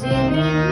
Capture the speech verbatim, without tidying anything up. Virginia.